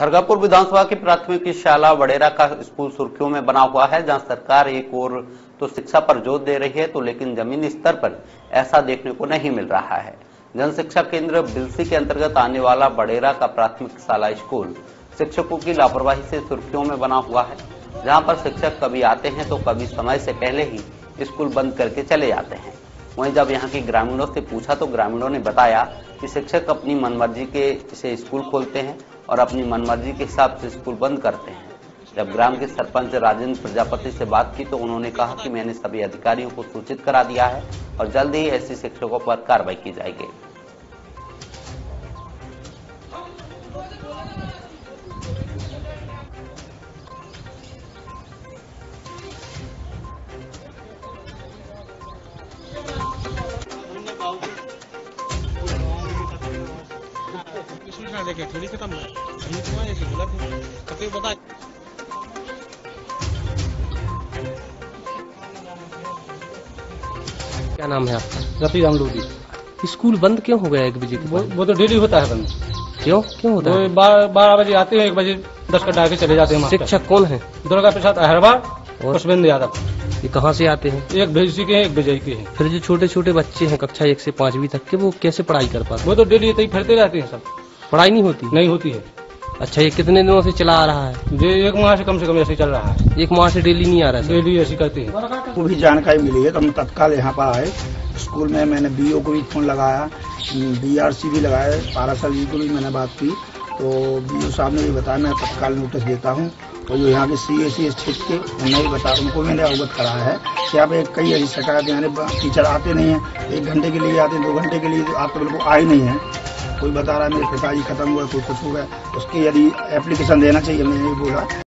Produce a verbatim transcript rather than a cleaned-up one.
खरगापुर विधानसभा के प्राथमिक शाला वडेरा का स्कूल सुर्खियों में बना हुआ है, जहां सरकार एक ओर तो शिक्षा पर जोर दे रही है तो लेकिन जमीनी स्तर पर ऐसा देखने को नहीं मिल रहा है। जन शिक्षा केंद्र बिलसी के अंतर्गत आने वाला वडेरा का प्राथमिक शाला स्कूल शिक्षकों की लापरवाही से सुर्खियों में बना हुआ है, जहां पर शिक्षक कभी आते हैं तो कभी समय से पहले ही स्कूल बंद करके चले जाते हैं। वहीं जब यहां के ग्रामीणों से पूछा तो ग्रामीणों ने बताया कि शिक्षक अपनी मनमर्जी के से स्कूल खोलते हैं और अपनी मनमर्जी के हिसाब से स्कूल बंद करते हैं। जब ग्राम के सरपंच राजेंद्र प्रजापति से बात की तो उन्होंने कहा कि मैंने सभी अधिकारियों को सूचित करा दिया है और जल्द ही ऐसे शिक्षकों पर कार्रवाई की जाएगी। लेके थोड़ी खत्म है, ऐसी गलत है कभी बता। क्या नाम है आपका? रतीराम लोधी। स्कूल बंद क्यों हो गया एक बजे? वो, वो तो डेली होता है बंद। क्यों क्यों होता है? बारह बजे आते हैं, एक बजे दस कटा के चले जाते हैं। शिक्षक कौन है? दुर्गा प्रसाद आहरवार और सुविंद यादव। ये कहाँ से आते हैं? एक भेजी के हैं, एक भेजाई के हैं। फिर जो छोटे छोटे बच्चे हैं कक्षा एक से पांचवी तक के, वो कैसे पढ़ाई कर पाते? वो तो डेली फिरते रहते हैं, सब पढ़ाई नहीं होती। नहीं होती है। अच्छा, ये कितने दिनों से चला आ रहा है? ये एक माह से कम से कम ऐसे चल रहा है। एक माह से डेली नहीं आ रहा है? डेली ऐसी करते हैं। वो भी जानकारी मिली है तो हम तत्काल यहाँ पर आए। स्कूल में मैंने बीओ को भी फोन लगाया, बीआरसी भी लगाया, पारासर जी को भी मैंने बात की तो बीओ साहब ने भी बताया। मैं तत्काल नोटिस देता हूँ और जो यहाँ के सी एस सी एस के उन्हें बता, उनको मैंने अवगत कराया है कि आप एक कई ऐसी शिकायत यहाँ टीचर आते नहीं हैं, एक घंटे के लिए आते हैं, दो घंटे के लिए आप तो बिल्कुल आए नहीं हैं। कोई बता रहा है मेरे पिताजी खत्म हुआ, कोई कुछ हुआ, उसकी यदि एप्लीकेशन देना चाहिए, मैंने ये बोला।